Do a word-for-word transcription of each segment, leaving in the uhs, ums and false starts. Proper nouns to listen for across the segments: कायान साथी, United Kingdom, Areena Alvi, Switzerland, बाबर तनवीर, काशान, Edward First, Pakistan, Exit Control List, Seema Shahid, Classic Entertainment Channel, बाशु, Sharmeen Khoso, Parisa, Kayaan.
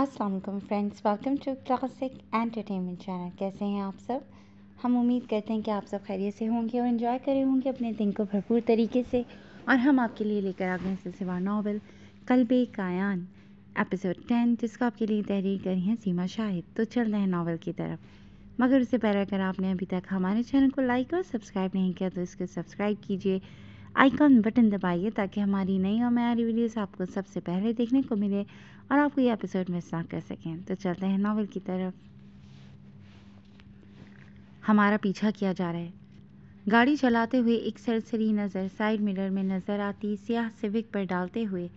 अस्सलाम वालेकुम friends, welcome to classic entertainment channel. कैसे हैं आप सब? हम उम्मीद करते हैं कि आप सब खैरियत से होंगे और एंजॉय कर रहे होंगे अपने दिन को भरपूर तरीके से। और हम आपके लिए लेकर आ गए हैं सिलसिलेवार नावल क़ल्ब ए कायान एपिसोड टेन, जिसको आपके लिए तहरीर करी हैं सीमा शाहिद। तो चल रहे हैं नावल की तरफ, मगर उससे पहले अगर आपने अभी तक हमारे चैनल को लाइक और सब्सक्राइब नहीं किया तो इसको सब्सक्राइब कीजिए, आइकॉन बटन दबाइए ताकि हमारी नई और नई वीडियोस आपको सबसे पहले देखने को मिले और आपको ये एपिसोड मिस ना कर सकें। तो चलते हैं नावल की तरफ। हमारा पीछा किया जा रहा है। गाड़ी चलाते हुए एक सरसरी नज़र साइड मिरर में नज़र आती सियाह सिविक पर डालते हुए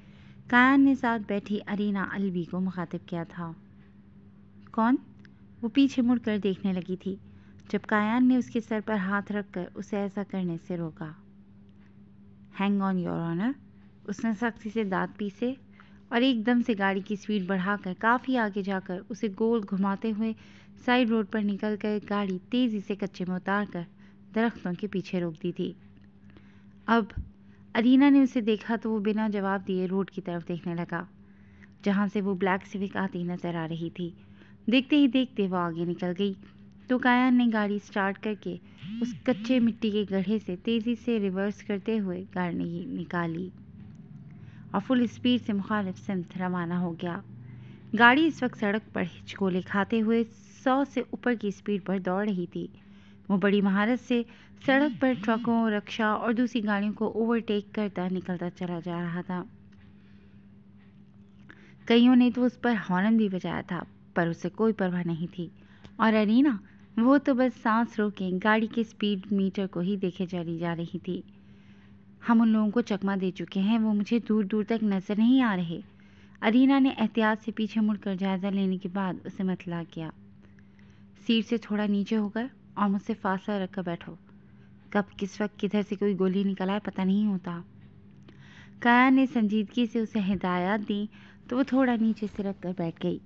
कायान ने साथ बैठी अरीना अलवी को मुखातिब किया था। कौन? वो पीछे मुड़कर देखने लगी थी जब कायान ने उसके सर पर हाथ रखकर उसे ऐसा करने से रोका। हैंग ऑन योर ऑनर, उसने सख्ती से दांत पीसे और एकदम से गाड़ी की स्पीड बढ़ाकर काफ़ी आगे जाकर उसे गोल घुमाते हुए साइड रोड पर निकल कर गाड़ी तेज़ी से कच्चे में उतार कर दरख्तों के पीछे रोक दी थी। अब अरीना ने उसे देखा तो वो बिना जवाब दिए रोड की तरफ देखने लगा जहाँ से वो ब्लैक सिविक आती नजर आ रही थी। देखते ही देखते वो आगे निकल गई तो कायान ने गाड़ी स्टार्ट करके उस कच्चे मिट्टी के गड्ढे से तेज़ी से रिवर्स करते हुए गाड़ी निकाली और फुल स्पीड से मुखालिफ सिमत रवाना हो गया। गाड़ी इस वक्त सड़क पर हिचकोले खाते हुए सौ से ऊपर की स्पीड पर दौड़ रही थी। वो बड़ी महारत से सड़क पर ट्रकों, रक्षा और दूसरी गाड़ियों को ओवरटेक करता निकलता चला जा रहा था। कईयों ने तो उस पर हॉर्न भी बजाया था पर उसे कोई परवाह नहीं थी और अरीना वो तो बस सांस रोके गाड़ी के स्पीड मीटर को ही देखे चली जा रही थी। हम उन लोगों को चकमा दे चुके हैं, वो मुझे दूर दूर तक नजर नहीं आ रहे। अरीना ने एहतियात से पीछे मुड़कर जायज़ा लेने के बाद उसे मतला किया। सीट से थोड़ा नीचे होकर और मुझसे फासला रखकर बैठो, कब किस वक्त किधर से कोई गोली निकल आए पता नहीं होता। कायान ने संजीदगी से उसे हिदायत दी तो वो थोड़ा नीचे से रख कर बैठ गई।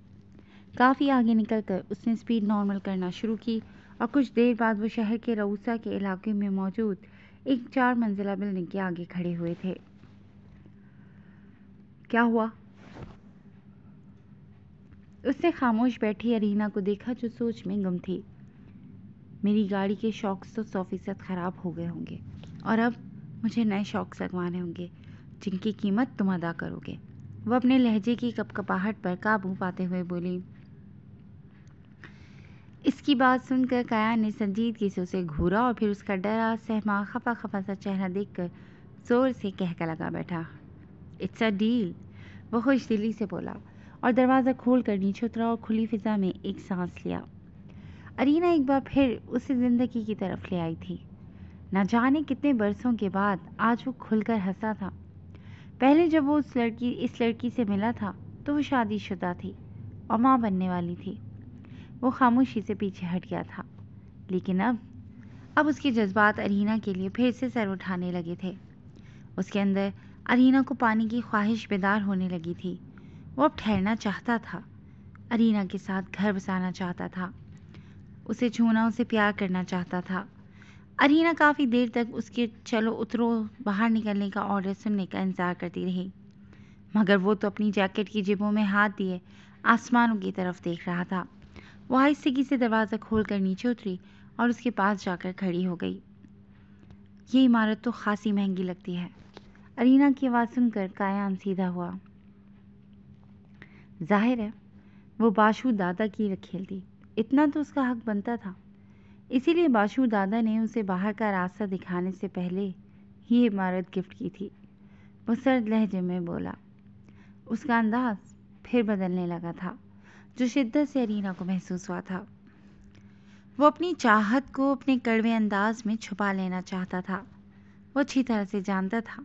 काफ़ी आगे निकलकर उसने स्पीड नॉर्मल करना शुरू की और कुछ देर बाद वो शहर के रऊसा के इलाके में मौजूद एक चार मंजिला बिल्डिंग के आगे खड़े हुए थे। क्या हुआ? उसने खामोश बैठी अरीना को देखा जो सोच में गुम थी। मेरी गाड़ी के शॉक्स तो सौ फीसद ख़राब हो गए होंगे और अब मुझे नए शॉक्स लगवाने होंगे जिनकी कीमत तुम अदा करोगे। वह अपने लहजे की कपकपाहट पर काबू पाते हुए बोली। इसकी बात सुनकर कायान ने संजीदगी से उसे घूरा और फिर उसका डरा सहमा खफा खफा सा चेहरा देखकर जोर से कहका लगा बैठा। इट्स अ डील, वो खुश दिली से बोला और दरवाज़ा खोलकर नीचे उतरा और खुली फिजा में एक सांस लिया। अरीना एक बार फिर उसे ज़िंदगी की तरफ ले आई थी। ना जाने कितने बरसों के बाद आज वो खुलकर हंसा था। पहले जब वो उस लड़की इस लड़की से मिला था तो वो शादीशुदा थी और माँ बनने वाली थी। वो खामोशी से पीछे हट गया था लेकिन अब अब उसके जज्बात अरीना के लिए फिर से सर उठाने लगे थे। उसके अंदर अरीना को पानी की ख्वाहिश बेदार होने लगी थी। वो अब ठहरना चाहता था, अरीना के साथ घर बसाना चाहता था, उसे छूना, उसे प्यार करना चाहता था। अरीना काफ़ी देर तक उसके चलो उतरो बाहर निकलने का ऑर्डर सुनने का इंतज़ार करती रही मगर वो तो अपनी जैकेट की जेबों में हाथ दिए आसमानों की तरफ देख रहा था। वह आहिस्ता से दरवाज़ा खोलकर नीचे उतरी और उसके पास जाकर खड़ी हो गई। ये इमारत तो खासी महंगी लगती है। अरीना की आवाज़ सुनकर कायान सीधा हुआ। जाहिर है वो बाशु दादा की रखेल थी, इतना तो उसका हक बनता था, इसीलिए बाशु दादा ने उसे बाहर का रास्ता दिखाने से पहले ही इमारत गिफ्ट की थी। वो सर्द लहजे में बोला। उसका अंदाज फिर बदलने लगा था जो शिद्दत से अरीना को महसूस हुआ था। वो अपनी चाहत को अपने कड़वे अंदाज में छुपा लेना चाहता था। वो अच्छी तरह से जानता था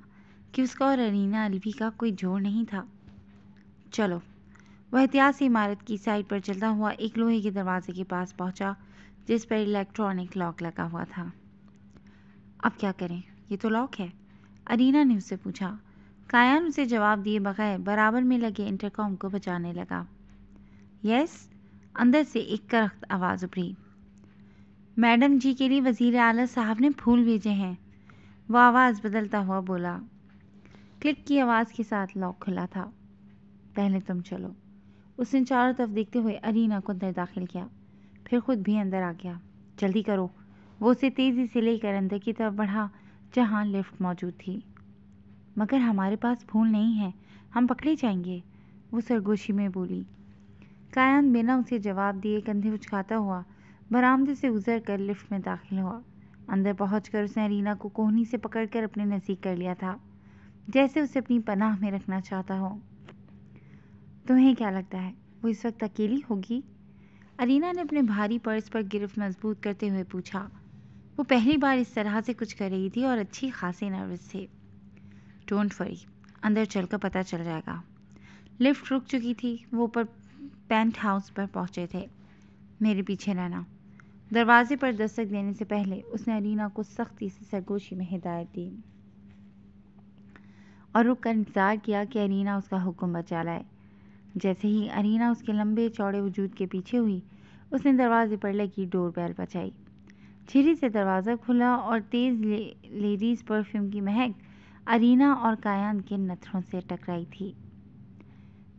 कि उसका और अरीना अलवी का कोई जोड़ नहीं था। चलो, वह एहतियात से इमारत की साइड पर चलता हुआ एक लोहे के दरवाजे के पास पहुंचा जिस पर इलेक्ट्रॉनिक लॉक लगा हुआ था। अब क्या करें, ये तो लॉक है, अरीना ने उससे पूछा। कायान उसे जवाब दिए बगैर बराबर में लगे इंटरकॉम को बजाने लगा। यस, अंदर से एक करख्त आवाज़ उभरी। मैडम जी के लिए वज़ीर आला साहब ने फूल भेजे हैं, वह आवाज़ बदलता हुआ बोला। क्लिक की आवाज़ के साथ लॉक खुला था। पहले तुम चलो, उसने चारों तरफ देखते हुए अरीना को अंदर दाखिल किया, फिर खुद भी अंदर आ गया। जल्दी करो, वो उसे तेज़ी से लेकर अंदर की तरफ बढ़ा जहाँ लिफ्ट मौजूद थी। मगर हमारे पास भूल नहीं है, हम पकड़े जाएंगे, वो सरगोशी में बोली। कायान बिना उसे जवाब दिए कंधे उचकाता हुआ बरामदे से गुजर कर लिफ्ट में दाखिल हुआ। अंदर पहुंचकर उसने अरीना को कोहनी से पकड़कर अपने नज़दीक कर लिया था, जैसे उसे अपनी पनाह में रखना चाहता हो। तुम्हें क्या लगता है वो इस वक्त अकेली होगी? अरीना ने अपने भारी पर्स पर गिरफ्त मजबूत करते हुए पूछा। वो पहली बार इस तरह से कुछ कर रही थी और अच्छी खासी नर्वस थी। डोंट वरी, अंदर चलकर पता चल जाएगा। लिफ्ट रुक चुकी थी, वो ऊपर पेंट हाउस पर पहुंचे थे। मेरे पीछे रहना। दरवाजे पर दस्तक देने से पहले उसने अरीना को सख्ती से सरगोशी में हिदायत दी और रुक कर इंतज़ार किया कि अरीना उसका हुक्म बचा लाए। जैसे ही अरीना उसके लंबे चौड़े वजूद के पीछे हुई, उसने दरवाजे पर लगी डोर बेल बजाई। झिरी से दरवाज़ा खुला और तेज़ लेडीज़ परफ्यूम की महक अरीना और कायान के नथरों से टकराई थी।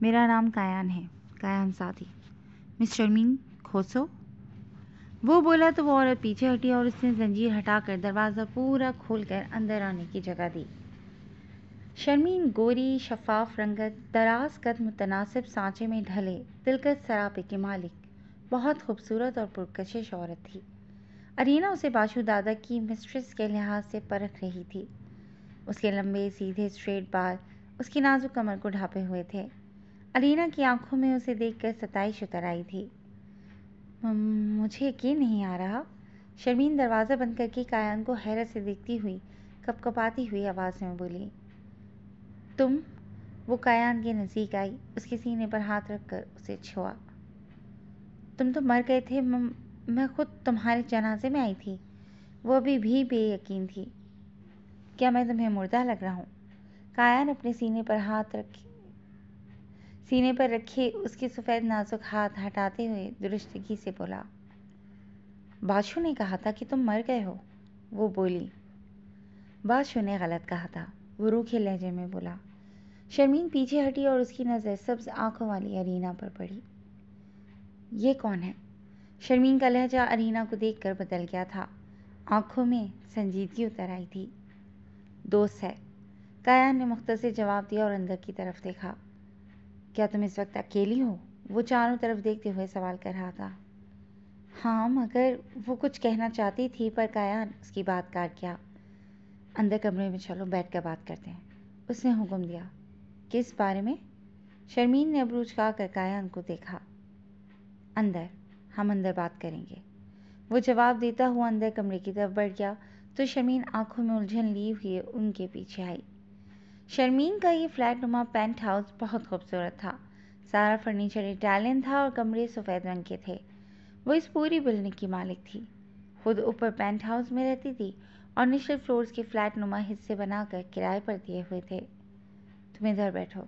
मेरा नाम कायान है, कायान साथी, मिस शर्मीन खोसो, वो बोला तो वो औरत पीछे हटी और उसने जंजीर हटाकर दरवाज़ा पूरा खोलकर अंदर आने की जगह दी। शर्मीन गोरी, शफाफ रंगत, दराज कद, मुतनासिब सांचे में ढले दिलकश सरापे के मालिक, बहुत खूबसूरत और पुरकशिश औरत थी। अरीना उसे बाशु दादा की मिस्ट्रेस के लिहाज से परख रही थी। उसके लंबे सीधे स्ट्रेट बाल उसकी नाजुक कमर को ढाँपे हुए थे। अरीना की आंखों में उसे देखकर सताइश उतर आई थी। मुझे यकीन नहीं आ रहा, शर्मीन दरवाज़ा बंद करके कायान को हैरत से देखती हुई कपकपाती हुई आवाज़ में बोली। तुम? वो कायान के नज़दीक आई, उसके सीने पर हाथ रखकर उसे छुआ। तुम तो मर गए थे, म, मैं खुद तुम्हारे जनाजे में आई थी। वो अभी भी बेयकीन थी। क्या मैं तुम्हें मुर्दा लग रहा हूँ? कायान अपने सीने पर हाथ रखे सीने पर रखे उसके सफ़ेद नाजुक हाथ हटाते हुए दुरुस्तगी से बोला। बाशु ने कहा था कि तुम मर गए हो, वो बोली। बाशु ने गलत कहा था, वो रूखे लहजे में बोला। शर्मीन पीछे हटी और उसकी नज़र सब्ज आंखों वाली अरीना पर पड़ी। ये कौन है? शर्मीन का लहजा अरीना को देखकर बदल गया था, आंखों में संजीदगी उतर आई थी। दोस्त है, कायान ने मुख्तसर जवाब दिया और अंदर की तरफ देखा। क्या तुम इस वक्त अकेली हो? वो चारों तरफ देखते हुए सवाल कर रहा था। हाँ, मगर वो कुछ कहना चाहती थी पर कायान उसकी बात काट गया। अंदर कमरे में चलो, बैठ कर बात करते हैं, उसने हुक्म दिया। किस बारे में? शर्मीन ने अब्रू उचकाकर कायान को देखा। अंदर, हम अंदर बात करेंगे, वो जवाब देता हुआ अंदर कमरे की तरफ बढ़ गया तो शर्मीन आंखों में उलझन लिए हुए उनके पीछे आई। शर्मीन का ये फ्लैट नुमा पेंट हाउस बहुत खूबसूरत था। सारा फर्नीचर इटालियन था और कमरे सफ़ेद रंग के थे। वो इस पूरी बिल्डिंग की मालिक थी, खुद ऊपर पेंट हाउस में रहती थी और निचले फ्लोर्स के फ्लैट नुमा हिस्से बनाकर किराए पर दिए हुए थे। तुम इधर बैठो,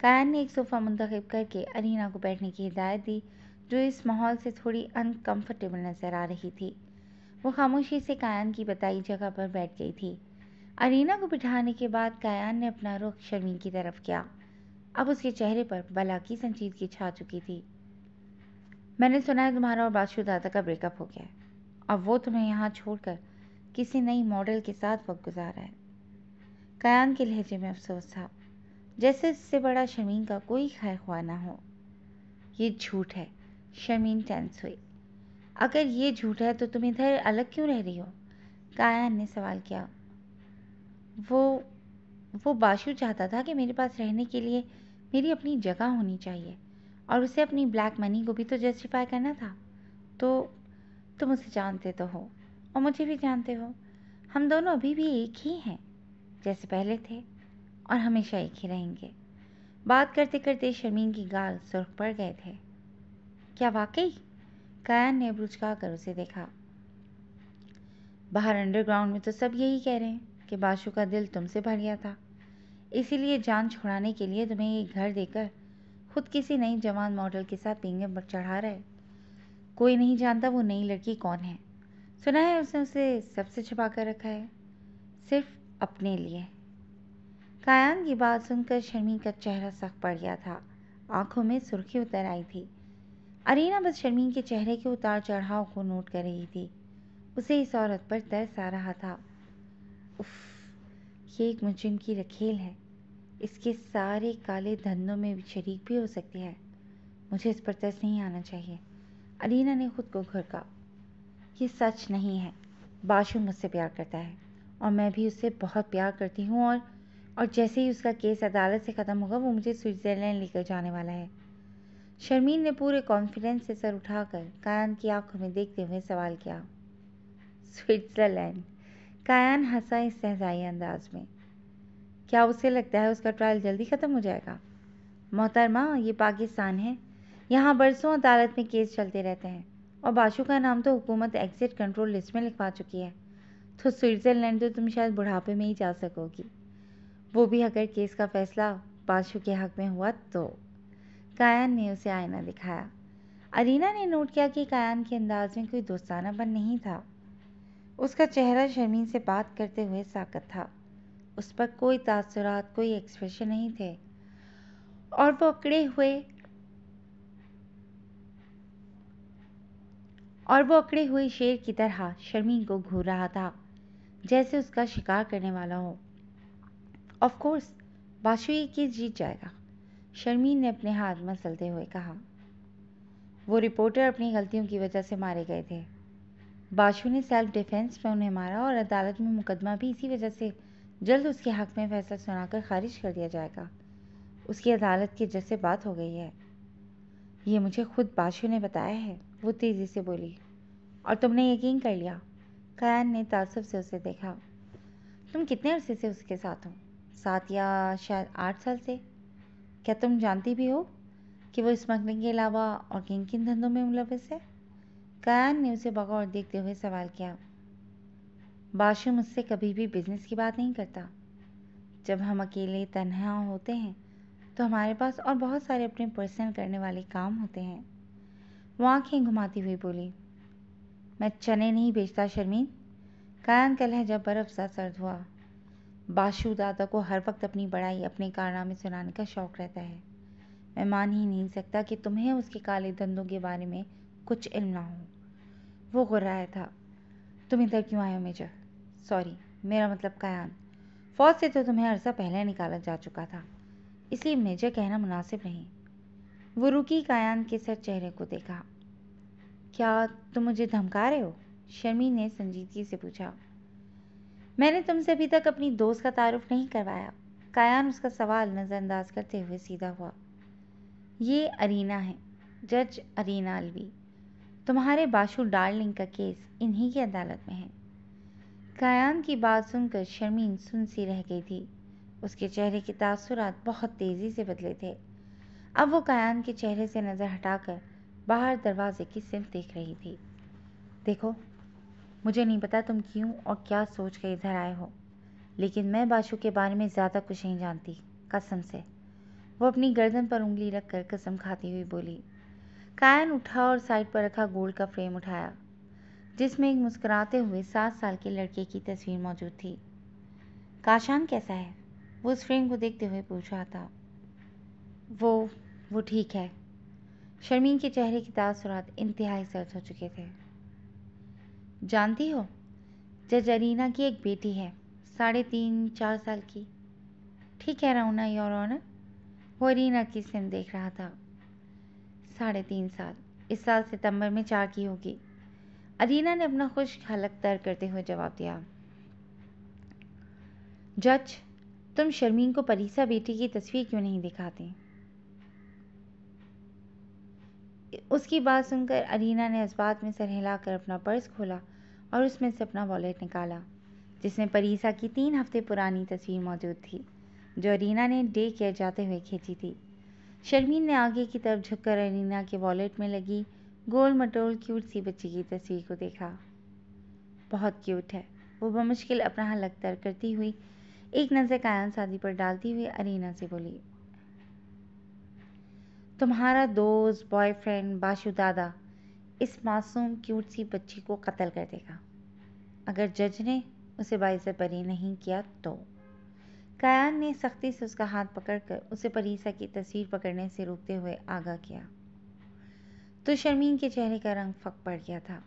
कायान ने एक सोफ़ा मुंतखब करके अरीना को बैठने की हिदायत दी, जो इस माहौल से थोड़ी अनकम्फर्टेबल नज़र आ रही थी। वो खामोशी से कायान की बताई जगह पर बैठ गई थी। अरीना को बिठाने के बाद कायान ने अपना रुख शर्मीन की तरफ किया। अब उसके चेहरे पर बला की संजीदगी छा चुकी थी। मैंने सुना है तुम्हारा और बाशु दादा का ब्रेकअप हो गया है, अब वो तुम्हें यहाँ छोड़कर किसी नई मॉडल के साथ वक्त गुजारा है। कायान के लहजे में अफसोस था, जैसे इससे बड़ा शर्मीन का कोई खैर ख्वाह ना हो। ये झूठ है, शर्मीन टेंस हुई। अगर ये झूठ है तो तुम इधर अलग क्यों रह रही हो? कायान ने सवाल किया। वो वो बाशु चाहता था कि मेरे पास रहने के लिए मेरी अपनी जगह होनी चाहिए और उसे अपनी ब्लैक मनी को भी तो जस्टिफाई करना था। तो तुम उसे जानते तो हो और मुझे भी जानते हो, हम दोनों अभी भी एक ही हैं, जैसे पहले थे और हमेशा एक ही रहेंगे। बात करते करते शर्मीन की गाल सुर्ख पड़ गए थे। क्या वाकई? कायान ने बुझका कर उसे देखा। बाहर अंडरग्राउंड में तो सब यही कह रहे हैं कि बाशु का दिल तुमसे भर गया था, इसीलिए जान छुड़ाने के लिए तुम्हें ये घर देकर खुद किसी नई जवान मॉडल के साथ पींगे पर चढ़ा रहा है। कोई नहीं जानता वो नई लड़की कौन है। सुना है उसने उसे सबसे छुपा कर रखा है, सिर्फ अपने लिए। कायान की बात सुनकर शर्मी का चेहरा सख्त पड़ गया था आंखों में सुर्खी उतर आई थी। अरीना बस शर्मीन के चेहरे के उतार चढ़ाव को नोट कर रही थी। उसे इस औरत पर तरस आ रहा था। उफ, ये एक मुजरिम की रखेल है, इसके सारे काले धंधों में शरीक भी हो सकती है। मुझे इस पर तरस नहीं आना चाहिए। अरीना ने खुद को घुरका। ये सच नहीं है, बाशु मुझसे प्यार करता है और मैं भी उससे बहुत प्यार करती हूँ, और और जैसे ही उसका केस अदालत से ख़त्म होगा वो मुझे स्विट्ज़रलैंड लेकर जाने वाला है। शर्मीन ने पूरे कॉन्फिडेंस से सर उठाकर कायान की आंखों में देखते हुए सवाल किया। स्विट्ज़रलैंड? कायान हंसा इस्तहज़ाई अंदाज में। क्या उसे लगता है उसका ट्रायल जल्दी ख़त्म हो जाएगा? मोहतरमा, ये पाकिस्तान है, यहाँ बरसों अदालत में केस चलते रहते हैं, और बाशु का नाम तो हुकूमत एग्जिट कंट्रोल लिस्ट में लिखवा चुकी है, तो स्विट्ज़रलैंड तो तुम शायद बुढ़ापे में ही जा सकोगी, वो भी अगर केस का फैसला बाशु के हक़ में हुआ तो। कायान ने उसे आईना दिखाया। अरीना ने नोट किया कि कायान के अंदाज में कोई दोस्तानापन नहीं था। उसका चेहरा शर्मीन से बात करते हुए साकत था। उस पर कोई तासुरात, कोई एक्सप्रेशन नहीं थे, और वो अकड़े हुए और वो अकड़े हुए शेर की तरह शर्मीन को घूर रहा था, जैसे उसका शिकार करने वाला हो। ऑफ कोर्स बाशु ये केस जीत जाएगा, शर्मीन ने अपने हाथ मसलते हुए कहा। वो रिपोर्टर अपनी गलतियों की वजह से मारे गए थे। बाशु ने सेल्फ डिफेंस में उन्हें मारा, और अदालत में मुकदमा भी इसी वजह से जल्द उसके हक़ में फैसला सुनाकर खारिज कर दिया जाएगा। उसकी अदालत के जज से बात हो गई है, ये मुझे खुद बाशु ने बताया है, वो तेज़ी से बोली। और तुमने यकीन कर लिया? कायान ने तासुब से उसे देखा। तुम कितने अरसे से उसके साथ हो? सात या शायद आठ साल से। क्या तुम जानती भी हो कि वो स्मगलिंग के अलावा और किन किन धंधों में मुलविस है? कायान ने उसे बगौर देखते हुए सवाल किया। बाशु मुझसे कभी भी बिजनेस की बात नहीं करता। जब हम अकेले तन्हा होते हैं तो हमारे पास और बहुत सारे अपने पर्सनल करने वाले काम होते हैं, वो आँखें घुमाती हुई बोली। मैं चने नहीं बेचता शर्मीन। कायान का लहजा बर्फ सा सर्द हुआ। बाशु दादा को हर वक्त अपनी बड़ाई, अपने कारनामे सुनाने का शौक़ रहता है। मैं मान ही नहीं सकता कि तुम्हें उसके काले धंधों के बारे में कुछ इल्म ना हो। वो गुर्राया था। तुम इधर क्यों आए हो मेजर? सॉरी, मेरा मतलब कायान। फौज से तो तुम्हें अरसा पहले निकाला जा चुका था, इसलिए मेजर कहना मुनासिब नहीं। वो रुकी, कायान के सर चेहरे को देखा। क्या तुम मुझे धमका रहे हो? शर्मीन ने संजीदगी से पूछा। मैंने तुमसे अभी तक अपनी दोस्त का तारुफ नहीं करवाया। कायान उसका सवाल नज़रअंदाज करते हुए सीधा हुआ। ये अरीना है, जज अरीना अलवी। तुम्हारे बाशु डार्लिंग का केस इन्हीं की अदालत में है। कायान की बात सुनकर शर्मीन सुन सी रह गई थी। उसके चेहरे के तासुरात बहुत तेज़ी से बदले थे। अब वो कायान के चेहरे से नज़र हटाकर बाहर दरवाजे की सिमत देख रही थी। देखो, मुझे नहीं पता तुम क्यों और क्या सोच कर इधर आए हो, लेकिन मैं बाशु के बारे में ज़्यादा कुछ नहीं जानती, कसम से। वो अपनी गर्दन पर उंगली रखकर कसम खाती हुई बोली। कायान उठा और साइड पर रखा गोल्ड का फ्रेम उठाया, जिसमें एक मुस्कुराते हुए सात साल के लड़के की तस्वीर मौजूद थी। काशान कैसा है? वो उस फ्रेम को देखते हुए पूछ रहा था। वो वो ठीक है। शर्मीन के चेहरे की तासुरात इंतहाई सर्द हो चुके थे। जानती हो, जज अरीना की एक बेटी है, साढ़े तीन चार साल की। ठीक है रऊना योर ऑनर। वो अरीना की सिम देख रहा था। साढ़े तीन साल, इस साल सितंबर में चार की होगी। अरीना ने अपना खुश हालत तय करते हुए जवाब दिया। जज, तुम शर्मीन को परीसा बेटी की तस्वीर क्यों नहीं दिखाते? उसकी बात सुनकर अरीना ने इस्बात में सर हिलाकर अपना पर्स खोला और उसमें से अपना वॉलेट निकाला, जिसमें परीसा की तीन हफ्ते पुरानी तस्वीर मौजूद थी, जो अरीना ने डे केयर जाते हुए खींची थी। शर्मीन ने आगे की तरफ झुककर अरीना के वॉलेट में लगी गोल मटोल क्यूट सी बच्ची की तस्वीर को देखा। बहुत क्यूट है। वो बमुश्किल अपना हाथ लगतर करती हुई एक नज़र कायान शादी पर डालती हुई अरीना से बोली। तुम्हारा दोस्त बॉयफ्रेंड बाशु दादा इस मासूम क्यूट सी बच्ची को कत्ल कर देगा, अगर जज ने उसे बाइज़्ज़त बरी नहीं किया तो। कायान ने सख्ती से उसका हाथ पकड़कर उसे परीसा की तस्वीर पकड़ने से रोकते हुए आगाह किया तो शर्मीन के चेहरे का रंग फक पड़ गया था।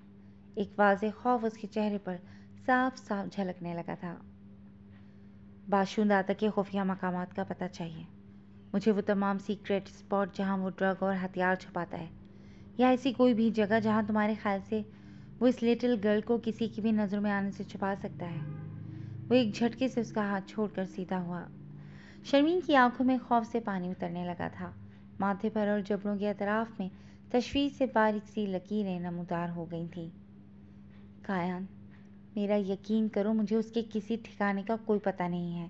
एक वाज़े खौफ उसके चेहरे पर साफ साफ झलकने लगा था। बाशु दादा के खुफिया मकामात का पता चाहिए मुझे, वो तमाम सीक्रेट स्पॉट जहां वो ड्रग और हथियार छुपाता है, या ऐसी कोई भी जगह जहां तुम्हारे ख्याल से वो इस लिटिल गर्ल को किसी की भी नज़र में आने से छुपा सकता है। वो एक झटके से उसका हाथ छोड़कर सीधा हुआ। शर्मीन की आंखों में खौफ से पानी उतरने लगा था। माथे पर और जबड़ों के अतराफ में तशवीश से बारीक सी लकीरें नमदार हो गई थीं। कायान, मेरा यकीन करो, मुझे उसके किसी ठिकाने का कोई पता नहीं है,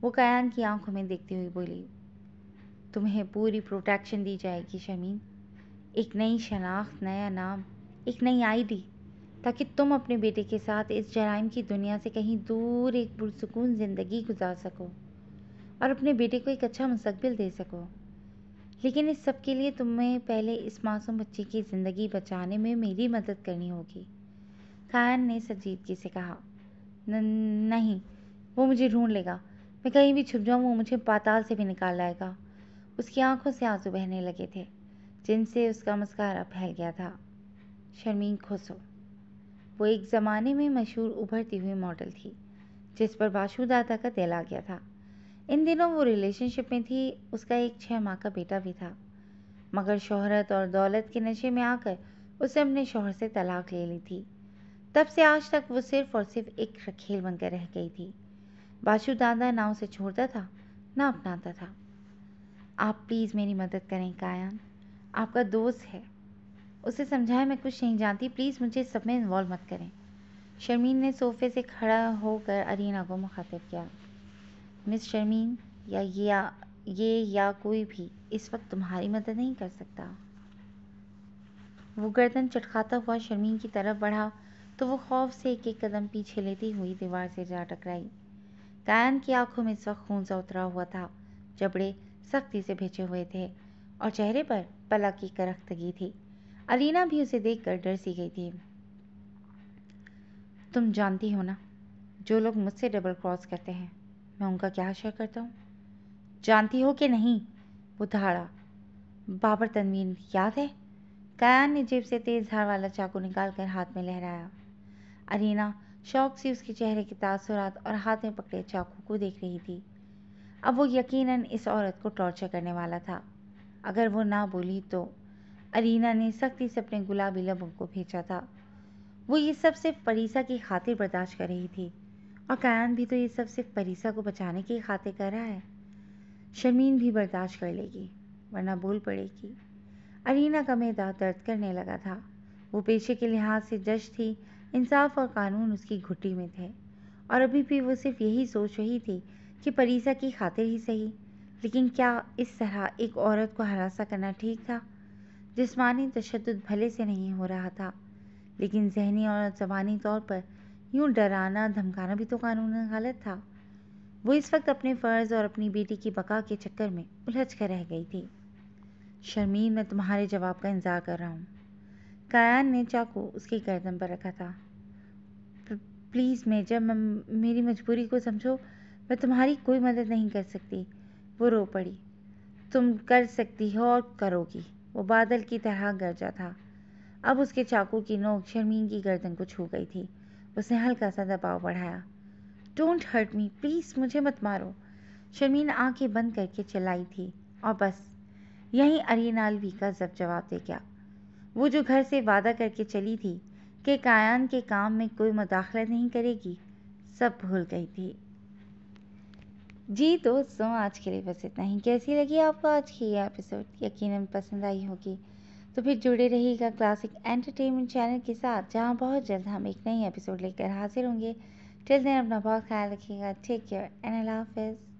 वो कायान की आंखों में देखती हुई बोली। तुम्हें पूरी प्रोटेक्शन दी जाएगी शर्मीन, एक नई शनाख्त, नया नाम, एक नई आईडी, ताकि तुम अपने बेटे के साथ इस जराइम की दुनिया से कहीं दूर एक पुरसुकून ज़िंदगी गुजार सको और अपने बेटे को एक अच्छा मुस्तकबिल दे सको। लेकिन इस सब के लिए तुम्हें पहले इस मासूम बच्चे की ज़िंदगी बचाने में मेरी मदद करनी होगी, कायन ने संजीदगी से कहा। नहीं, वो मुझे ढूंढ लेगा, मैं कहीं भी छुप जाऊँ वो मुझे पाताल से भी निकाल लाएगा। उसकी आंखों से आंसू बहने लगे थे जिनसे उसका मस्कारा फैल गया था। शर्मीन खोसो, वो एक ज़माने में मशहूर उभरती हुई मॉडल थी जिस पर बाशु दादा का दिल आ गया था। इन दिनों वो रिलेशनशिप में थी, उसका एक छः माह का बेटा भी था, मगर शोहरत और दौलत के नशे में आकर उसे अपने शोहर से तलाक ले ली थी। तब से आज तक वो सिर्फ और सिर्फ एक रखेल बनकर रह गई थी। बाशु दादा ना उसे छोड़ता था ना अपनाता था। आप प्लीज़ मेरी मदद करें कायान, आपका दोस्त है, उसे समझाएं मैं कुछ नहीं जानती, प्लीज़ मुझे इस सब में इन्वॉल्व मत करें। शर्मीन ने सोफे से खड़ा होकर अरीना को मुखातिब किया। मिस शर्मीन, या ये या, ये या कोई भी इस वक्त तुम्हारी मदद नहीं कर सकता। वो गर्दन चटकाता हुआ शर्मीन की तरफ बढ़ा तो वो खौफ से एक एक कदम पीछे लेती हुई दीवार से जा टकराई। कायन की आंखों में इस वक्त खून सा उतरा हुआ था, जबड़े सख्ती से भेजे हुए थे और चेहरे पर पला की करख्तगी थी। अरीना भी उसे देखकर डर सी गई थी। तुम जानती हो ना, जो लोग मुझसे डबल क्रॉस करते हैं मैं उनका क्या आशय करता हूँ, जानती हो कि नहीं? वो धाड़ा बाबर तनवीर याद है? कायान ने जेब से तेज धार वाला चाकू निकालकर हाथ में लहराया। अरीना शौक से उसके चेहरे के तासुरात और हाथ में पकड़े चाकू को देख रही थी। अब वो यकीनन इस औरत को टॉर्चर करने वाला था। अगर वो ना बोली तो। अरीना ने सख्ती से अपने गुलाबी लबों को भेजा था। वो ये सब सिर्फ परीसा की खातिर बर्दाश्त कर रही थी और कायान भी तो ये सब सिर्फ परीसा को बचाने की खातिर कर रहा है। शर्मीन भी बर्दाश्त कर लेगी वरना बोल पड़ेगी। अरीना का मैदा दर्द करने लगा था। वो पेशे के लिहाज से जज थी, इंसाफ और कानून उसकी घुट्टी में थे और अभी भी वो सिर्फ यही सोच रही थी कि परीसा की खातिर ही सही, लेकिन क्या इस तरह एक औरत को हरासा करना ठीक था? जिस्मानी तशद्दुद भले से नहीं हो रहा था लेकिन जहनी और ज़बानी तौर पर यूँ डराना धमकाना भी तो कानूनन गलत था। वो इस वक्त अपने फ़र्ज़ और अपनी बेटी की बका के चक्कर में उलझ कर रह गई थी। शर्मीन, मैं तुम्हारे जवाब का इंतज़ार कर रहा हूँ। कायान ने चाकू उसकी गर्दन पर रखा था। प्लीज़ मेजर, मेरी मजबूरी को समझो, मैं तुम्हारी कोई मदद नहीं कर सकती। वो रो पड़ी। तुम कर सकती हो और करोगी, वो बादल की तरह गरजा था। अब उसके चाकू की नोक शर्मीन की गर्दन को छू गई थी। उसने हल्का सा दबाव बढ़ाया। डोंट हर्ट मी, प्लीज़ मुझे मत मारो, शर्मीन आंखें बंद करके चिल्लाई थी और बस यहीं अरीना अलवी का जब जवाब दे गया। वो जो घर से वादा करके चली थी कि कायान के काम में कोई मुदाखलत नहीं करेगी, सब भूल गई थी। जी दोस्तों, आज के लिए बस इतना ही। कैसी लगी आपको आज की ये एपिसोड? यकीनन पसंद आई होगी। तो फिर जुड़े रहिएगा क्लासिक एंटरटेनमेंट चैनल के साथ, जहाँ बहुत जल्द हम एक नई एपिसोड लेकर हाजिर होंगे। टिल देन अपना बहुत ख्याल रखिएगा। टेक केयर एंड अल्लाह हाफिज़।